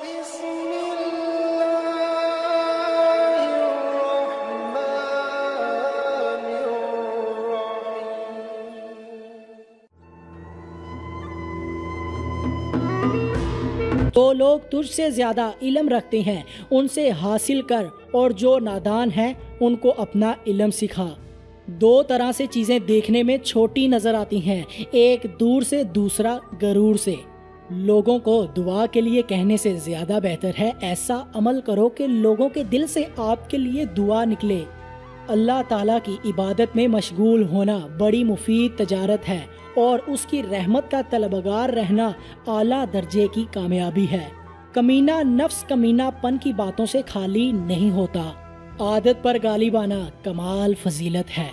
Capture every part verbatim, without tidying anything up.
जो लोग तुझसे ज्यादा इलम रखते हैं उनसे हासिल कर, और जो नादान हैं उनको अपना इलम सिखा। दो तरह से चीज़ें देखने में छोटी नज़र आती हैं, एक दूर से, दूसरा गरूर से। लोगों को दुआ के लिए कहने से ज़्यादा बेहतर है ऐसा अमल करो कि लोगों के दिल से आपके लिए दुआ निकले। अल्लाह ताला की इबादत में मशगूल होना बड़ी मुफीद तजारत है और उसकी रहमत का तलबगार रहना आला दर्जे की कामयाबी है। कमीना नफ्स कमीनापन की बातों से खाली नहीं होता। आदत पर गालिब आना कमाल फजीलत है।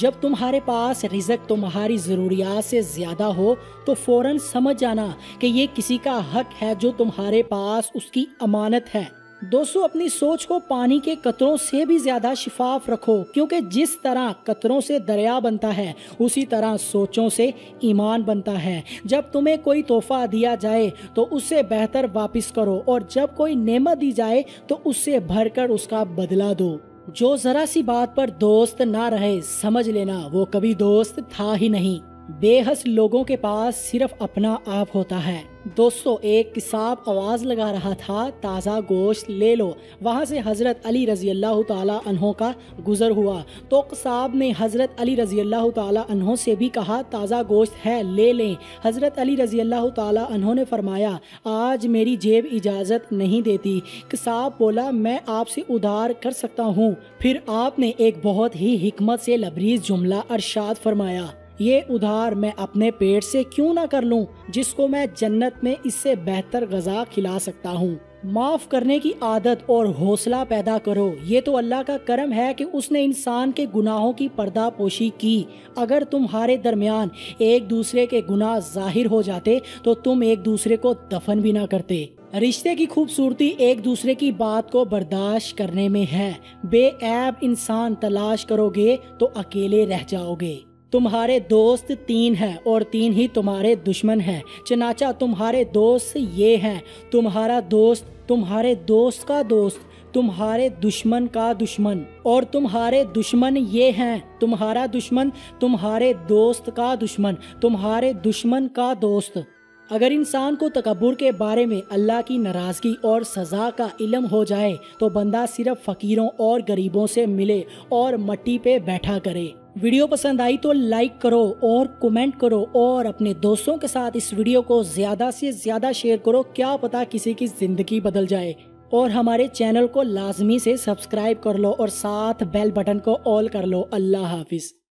जब तुम्हारे पास रिज़्क तुम्हारी ज़रूरियात से ज़्यादा हो तो फ़ौरन समझ जाना कि ये किसी का हक है जो तुम्हारे पास उसकी अमानत है। दोस्तों, अपनी सोच को पानी के कतरों से भी ज्यादा शिफाफ रखो, क्योंकि जिस तरह कतरों से दरिया बनता है उसी तरह सोचों से ईमान बनता है। जब तुम्हें कोई तोहफा दिया जाए तो उससे बेहतर वापस करो, और जब कोई नेमत दी जाए तो उससे भरकर उसका बदला दो। जो जरा सी बात पर दोस्त ना रहे, समझ लेना वो कभी दोस्त था ही नहीं। बेहस लोगों के पास सिर्फ अपना आप होता है। दोस्तों, एक किसाब आवाज़ लगा रहा था, ताज़ा गोश्त ले लो। वहाँ से हज़रत अली रज़ी अल्लाह ताला अन्हों का गुज़र हुआ तो किसाब ने हज़रत अली रज़ी अल्लाह ताला अन्हों से भी कहा, ताज़ा गोश्त है, ले लें। हज़रत अली रज़ी अल्लाह ताला अन्हों ने फरमाया, आज मेरी जेब इजाज़त नहीं देती। किसाब बोला, मैं आपसे उधार कर सकता हूँ। फिर आपने एक बहुत ही हिकमत से लबरीज जुमला अरशाद फरमाया, ये उधार मैं अपने पेट से क्यों ना कर लूं, जिसको मैं जन्नत में इससे बेहतर गज़ा खिला सकता हूं। माफ़ करने की आदत और हौसला पैदा करो। ये तो अल्लाह का करम है कि उसने इंसान के गुनाहों की पर्दा पोशी की। अगर तुम्हारे दरमियान एक दूसरे के गुनाह जाहिर हो जाते तो तुम एक दूसरे को दफन भी ना करते। रिश्ते की खूबसूरती एक दूसरे की बात को बर्दाश्त करने में है। बेऐब इंसान तलाश करोगे तो अकेले रह जाओगे। तुम्हारे दोस्त तीन हैं और तीन ही तुम्हारे दुश्मन हैं, चनाचा तुम्हारे दोस्त ये हैं, तुम्हारा दोस्त तुम्हारे दोस्त का दोस्त, तुम्हारे दुश्मन का दुश्मन, और तुम्हारे दुश्मन ये हैं, तुम्हारा दुश्मन तुम्हारे दोस्त का दुश्मन, तुम्हारे दुश्मन का दोस्त। अगर इंसान को तकब्बुर के बारे में अल्लाह की नाराज़गी और सज़ा का इलम हो जाए तो बंदा सिर्फ फ़कीरों और गरीबों से मिले और मट्टी पे बैठा करे। वीडियो पसंद आई तो लाइक करो और कमेंट करो, और अपने दोस्तों के साथ इस वीडियो को ज़्यादा से ज़्यादा शेयर करो। क्या पता किसी की ज़िंदगी बदल जाए। और हमारे चैनल को लाजमी से सब्सक्राइब कर लो और साथ बेल बटन को ऑल कर लो। अल्लाह हाफिज़।